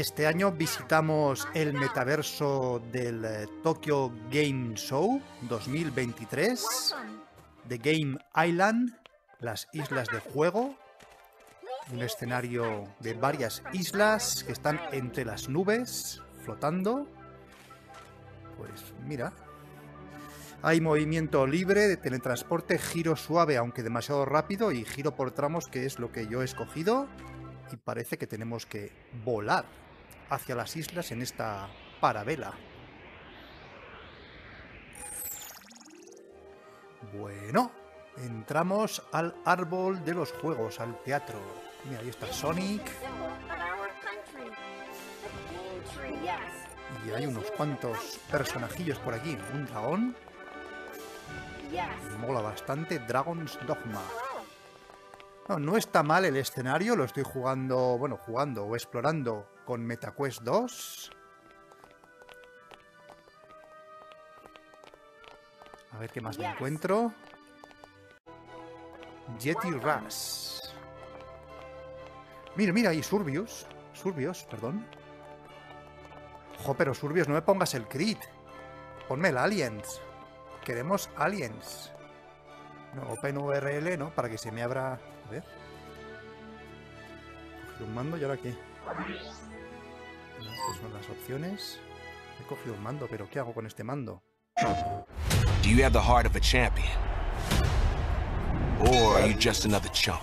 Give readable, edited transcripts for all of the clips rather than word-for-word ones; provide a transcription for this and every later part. Este año visitamos el metaverso del Tokyo Game Show 2023, The Game Island, las islas de juego, un escenario de varias islas que están entre las nubes, flotando. Pues mira, hay movimiento libre de teletransporte, giro suave aunque demasiado rápido y giro por tramos, que es lo que yo he escogido. Y parece que tenemos que volar hacia las islas en esta parabela. Bueno, entramos al árbol de los juegos, al teatro. Mira, ahí está Sonic. Y hay unos cuantos personajillos por aquí. Un dragón. Mola bastante. Dragon's Dogma. No, no está mal el escenario, lo estoy jugando, bueno, jugando o explorando con MetaQuest 2. A ver qué más me encuentro. Jetty Rush. Mira, mira, ahí Survios. Survios, perdón. Jo, pero Survios, no me pongas el crit. Ponme el Aliens. Queremos Aliens. No, OpenURL, ¿no? Para que se me abra... A ver. He cogido un mando y ahora qué. Estas son las opciones. He cogido un mando, pero ¿qué hago con este mando? Do you have the heart of a champion? Or are you just another chump?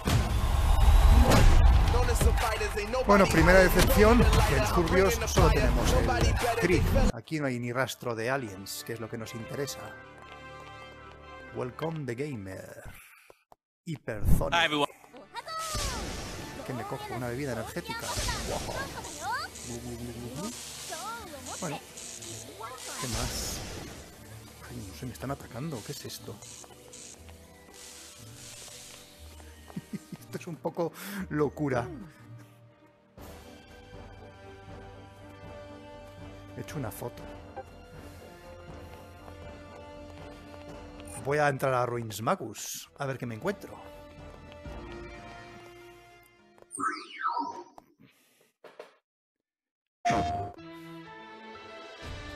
Bueno, primera decepción, en Survios solo tenemos el crit. Aquí no hay ni rastro de aliens, que es lo que nos interesa. Welcome the gamer. Hyperzone. Que me cojo una bebida energética. Wow. Bueno, ¿qué más? Ay, no sé, me están atacando. ¿Qué es esto? Esto es un poco locura. He hecho una foto. Voy a entrar a Ruins Magus, a ver qué me encuentro.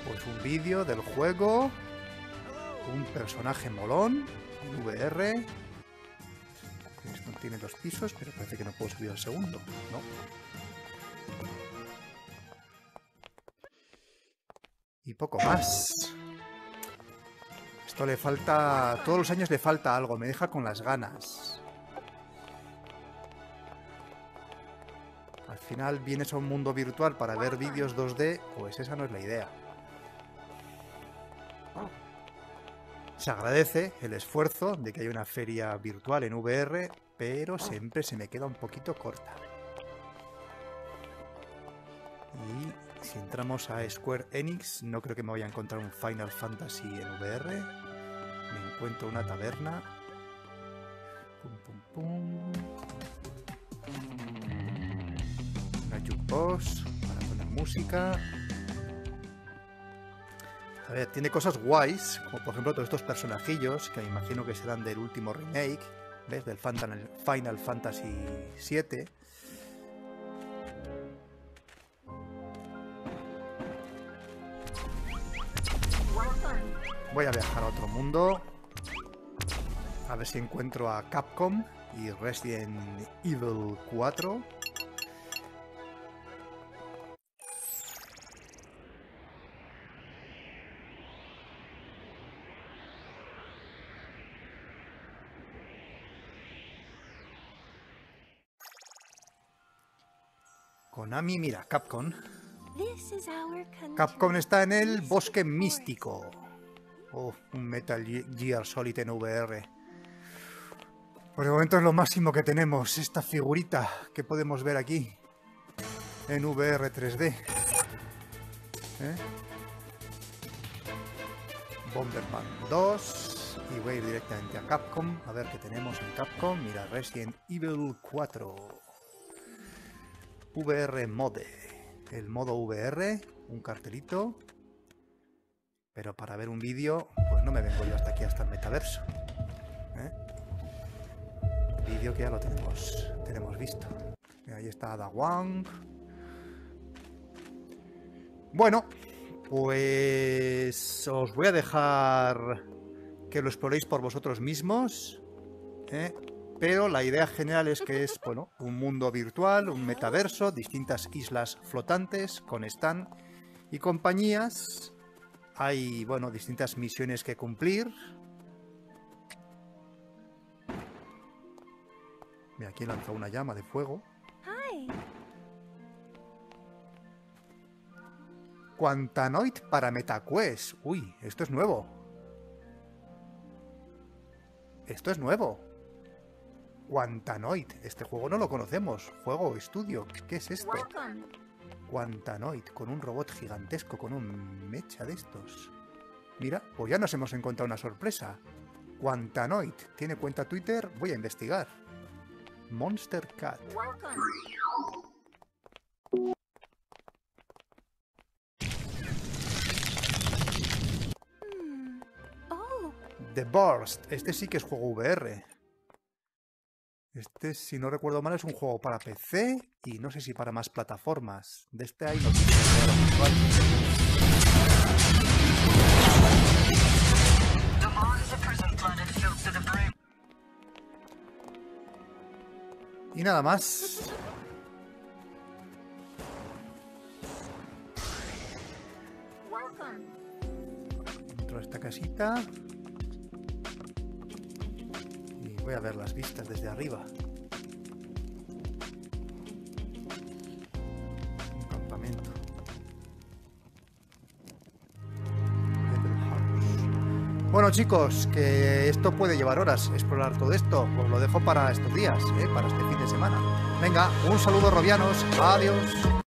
Pues un vídeo del juego, un personaje molón, un VR. Esto tiene dos pisos, pero parece que no puedo subir al segundo, ¿no? Y poco más. Esto le falta... Todos los años le falta algo, me deja con las ganas. Al final vienes a un mundo virtual para ver vídeos 2D, pues esa no es la idea. Se agradece el esfuerzo de que haya una feria virtual en VR, pero siempre se me queda un poquito corta. Y si entramos a Square Enix, no creo que me vaya a encontrar un Final Fantasy en VR. Me encuentro una taberna. Pum, pum, pum. Una jukebox para poner música. A ver, tiene cosas guays, como por ejemplo todos estos personajillos, que me imagino que serán del último remake, ¿ves? Del Final Fantasy VII. Voy a viajar a otro mundo, a ver si encuentro a Capcom y Resident Evil 4. Konami, mira, Capcom. Capcom está en el bosque místico. Oh, un Metal Gear Solid en VR. Por el momento es lo máximo que tenemos. Esta figurita que podemos ver aquí. En VR 3D. Bomberman 2. Y voy a ir directamente a Capcom. A ver qué tenemos en Capcom. Mira, Resident Evil 4. VR Mode. El modo VR. Un cartelito. Pero para ver un vídeo, pues no me vengo yo hasta aquí, hasta el metaverso. Vídeo que ya lo tenemos visto. Ahí está Ada Wong. Bueno, pues os voy a dejar que lo exploréis por vosotros mismos, pero la idea general es que es, bueno, un mundo virtual, un metaverso, distintas islas flotantes con stand y compañías. Hay, bueno, distintas misiones que cumplir. Mira, aquí lanza una llama de fuego. Quantanoid para MetaQuest. Uy, esto es nuevo. Esto es nuevo. Quantanoid. Este juego no lo conocemos. Juego estudio. ¿Qué es esto? Quantanoid. Con un robot gigantesco, con un mecha de estos. Mira, pues ya nos hemos encontrado una sorpresa. Quantanoid. Tiene cuenta Twitter. Voy a investigar. Monster Cat. The Burst. Este sí que es juego VR. Este, si no recuerdo mal, es un juego para PC y no sé si para más plataformas. De este hay noticias ahora virtual. Y nada más. Dentro de esta casita. Voy a ver las vistas desde arriba. Un campamento. Bueno, chicos, que esto puede llevar horas explorar todo esto. Os lo dejo para estos días, para este fin de semana. Venga, un saludo, robianos. Adiós.